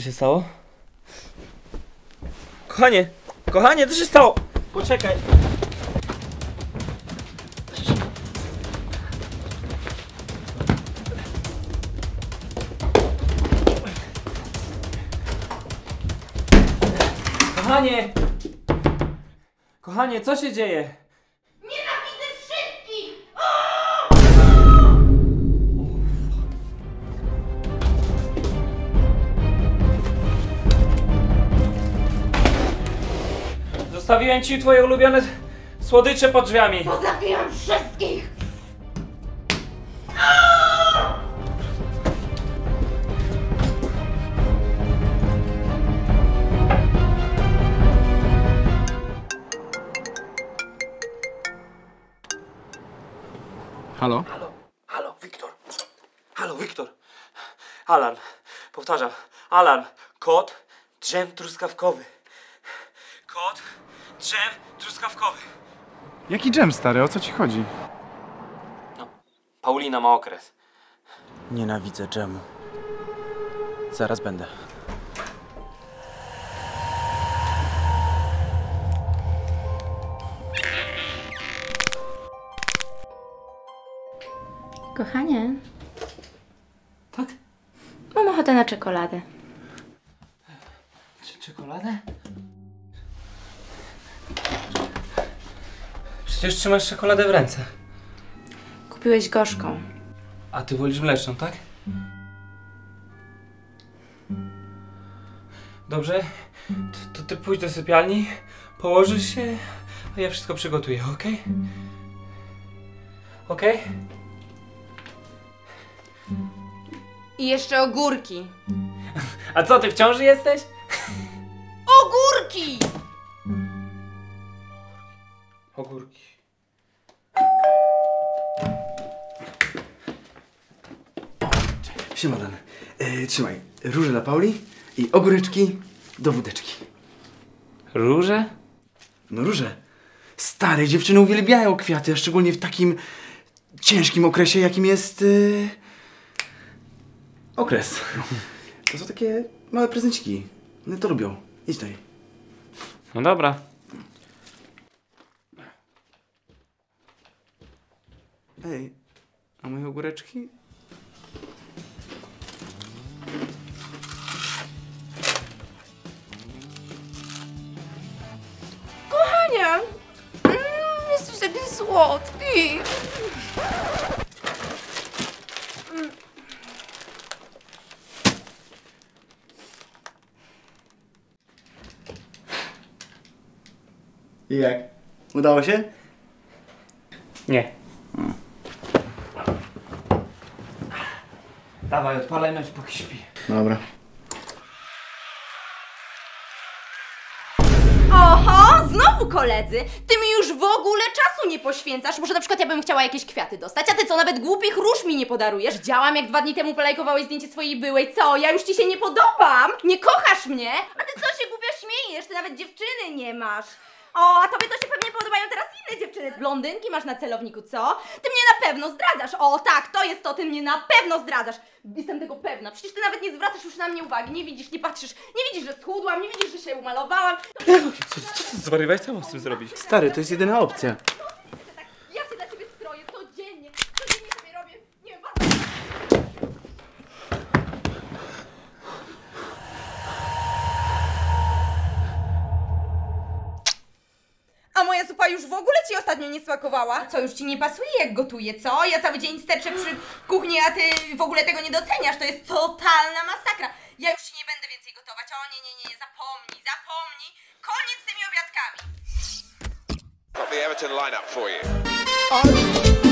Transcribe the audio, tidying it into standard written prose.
co się stało? Kochanie! Kochanie, co się stało? Poczekaj! Kochanie! Kochanie, co się dzieje? Nienawidzę wszystkich! Zostawiłem ci twoje ulubione słodycze pod drzwiami. Pozabiłam wszystkich! Halo? Halo? Halo, Wiktor! Halo, Wiktor! Alan, powtarzam, Alan, kod drzem truskawkowy. Kod drzem truskawkowy. Jaki dżem, stary? O co ci chodzi? No, Paulina ma okres. Nienawidzę dżemu. Zaraz będę. Kochanie. Tak? Mam ochotę na czekoladę. Czekoladę? Przecież trzymasz czekoladę w ręce. Kupiłeś gorzką. A ty wolisz mleczną, tak? Dobrze, to ty pójdź do sypialni, położysz się, a ja wszystko przygotuję, okej? Okej? I jeszcze ogórki. A co, ty w ciąży jesteś? Ogórki! Ogórki. Siema, Dan. Trzymaj. Róże dla Pauli i ogóreczki do wódeczki. Róże? No róże. Stare dziewczyny uwielbiają kwiaty, a szczególnie w takim ciężkim okresie, jakim jest... okres. To są takie małe prezenciki. No to lubią. Idź dalej. No dobra. Ej, a moje ogóreczki? Kochanie! Jesteś taki słodki! I jak? Udało się? Nie. Dawaj, odpalaj noc, póki śpi. Dobra. Oho, znowu koledzy! Ty mi już w ogóle czasu nie poświęcasz. Może na przykład ja bym chciała jakieś kwiaty dostać, a ty co, nawet głupich róż mi nie podarujesz? Działam, jak 2 dni temu polajkowałeś zdjęcie swojej byłej. Co, ja już ci się nie podobam? Nie kochasz mnie? A ty co się głupio śmiejesz? Ty nawet dziewczyny nie masz. O, a tobie to się pewnie podobają teraz inne dziewczyny. Blondynki masz na celowniku, co? Ty mnie na pewno zdradzasz. O, tak, to jest to, ty mnie na pewno zdradzasz. Jestem tego pewna. Przecież ty nawet nie zwracasz już na mnie uwagi. Nie widzisz, nie patrzysz. Nie widzisz, że schudłam, nie widzisz, że się umalowałam. Co ty zwariowałeś? Co mam z tym zrobić? Stary, to jest jedyna opcja. Ja się dla ciebie stroję codziennie. Codziennie sobie robię. Nie wiem, was... A moja zupa już w ogóle ci ostatnio nie smakowała? Co, już ci nie pasuje, jak gotuję, co? Ja cały dzień sterczę przy kuchni, a ty w ogóle tego nie doceniasz. To jest totalna masakra. Ja już ci nie będę więcej gotować. O nie, zapomnij, zapomnij. Koniec z tymi obiadkami.